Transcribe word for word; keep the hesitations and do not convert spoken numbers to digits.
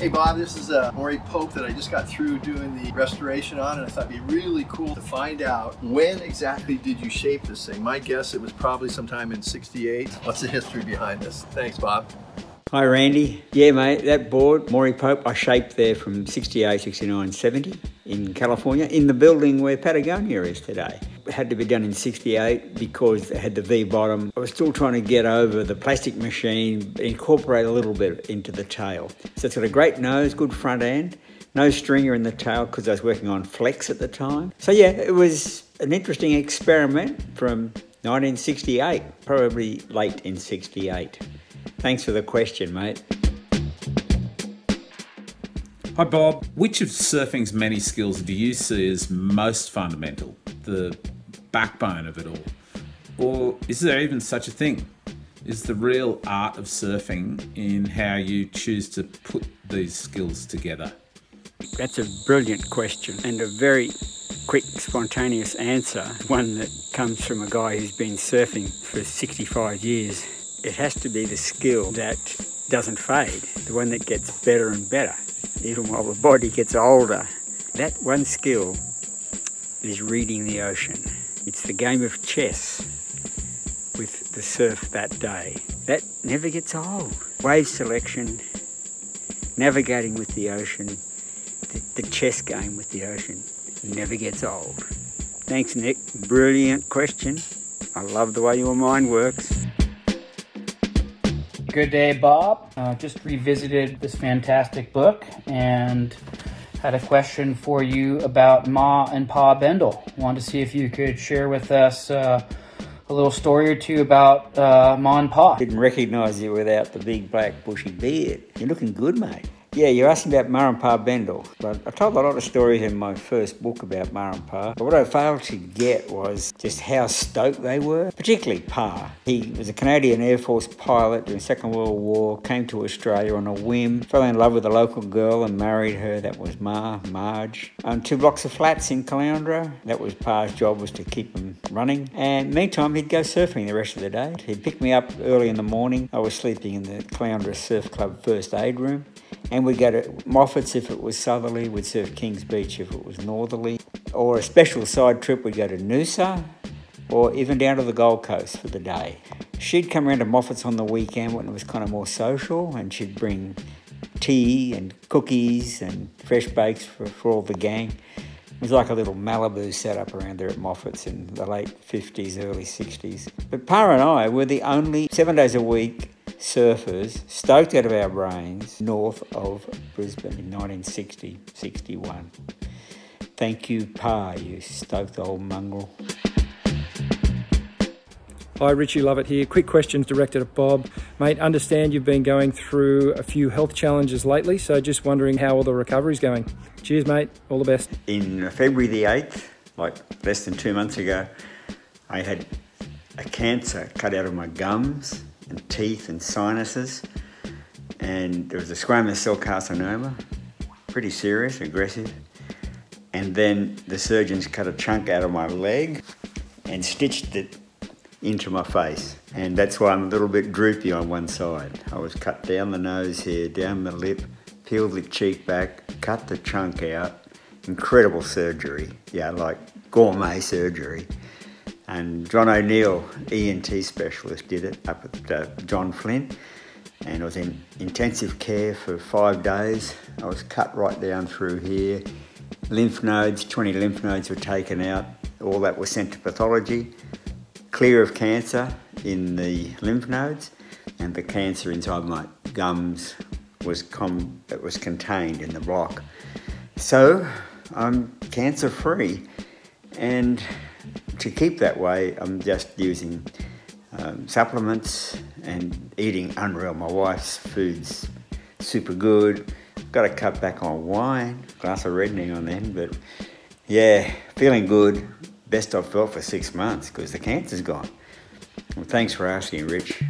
Hey Bob, this is a Morey Pope that I just got through doing the restoration on, and I thought it'd be really cool to find out, when exactly did you shape this thing? My guess, it was probably sometime in sixty-eight. What's the history behind this? Thanks, Bob. Hi Randy. Yeah mate, that board, Morey Pope, I shaped there from sixty-eight, sixty-nine, seventy in California, in the building where Patagonia is today. It had to be done in sixty-eight because it had the V bottom. I was still trying to get over the plastic machine, incorporate a little bit into the tail. So it's got a great nose, good front end, no stringer in the tail because I was working on flex at the time. So yeah, it was an interesting experiment from nineteen sixty-eight, probably late in sixty-eight. Thanks for the question, mate. Hi Bob, which of surfing's many skills do you see as most fundamental, the backbone of it all? Or is there even such a thing? Is the real art of surfing in how you choose to put these skills together? That's a brilliant question and a very quick, spontaneous answer, one that comes from a guy who's been surfing for sixty-five years. It has to be the skill that doesn't fade, the one that gets better and better. Even while the body gets older, that one skill is reading the ocean. It's the game of chess with the surf that day. That never gets old. Wave selection, navigating with the ocean, the, the chess game with the ocean never gets old. Thanks, Nick. Brilliant question. I love the way your mind works. Good day, Bob. Uh, just revisited this fantastic book and had a question for you about Ma and Pa Bendall. Wanted to see if you could share with us uh, a little story or two about uh, Ma and Pa. Didn't recognize you without the big black bushy beard. You're looking good, mate. Yeah, you're asking about Ma and Pa Bendall. But I told a lot of stories in my first book about Ma and Pa, but what I failed to get was just how stoked they were, particularly Pa. He was a Canadian Air Force pilot during the Second World War, came to Australia on a whim, fell in love with a local girl and married her. That was Ma, Marge. Owned two blocks of flats in Caloundra. That was Pa's job, was to keep them running. And meantime, he'd go surfing the rest of the day. He'd pick me up early in the morning. I was sleeping in the Caloundra Surf Club first aid room. And we'd go to Moffat's if it was southerly, we'd surf Kings Beach if it was northerly, or a special side trip we'd go to Noosa, or even down to the Gold Coast for the day. She'd come around to Moffat's on the weekend when it was kind of more social, and she'd bring tea and cookies and fresh bakes for, for all the gang. It was like a little Malibu set up around there at Moffat's in the late fifties, early sixties. But Pa and I were the only seven days a week surfers stoked out of our brains north of Brisbane in nineteen sixty, sixty-one. Thank you, Pa, you stoked old mongrel. Hi, Richie Lovett here. Quick questions directed at Bob. Mate, understand you've been going through a few health challenges lately, so just wondering how all the recovery's going. Cheers, mate. All the best. In February the eighth, like less than two months ago, I had a cancer cut out of my gums and teeth and sinuses, and there was a squamous cell carcinoma, pretty serious, aggressive, and then the surgeons cut a chunk out of my leg and stitched it into my face, and that's why I'm a little bit droopy on one side. I was cut down the nose here, down the lip, peeled the cheek back, cut the chunk out, incredible surgery, yeah, like gourmet surgery. And John O'Neill, E N T specialist, did it up at uh, John Flynn, and I was in intensive care for five days. I was cut right down through here. Lymph nodes, twenty lymph nodes were taken out. All that was sent to pathology, clear of cancer in the lymph nodes, and the cancer inside my gums was, com it was contained in the rock. So I'm cancer-free, and to keep that way, I'm just using um, supplements and eating unreal. My wife's food's super good. Got to cut back on wine, glass of reddening on them, but yeah, feeling good. Best I've felt for six months because the cancer's gone. Well, thanks for asking, Rich.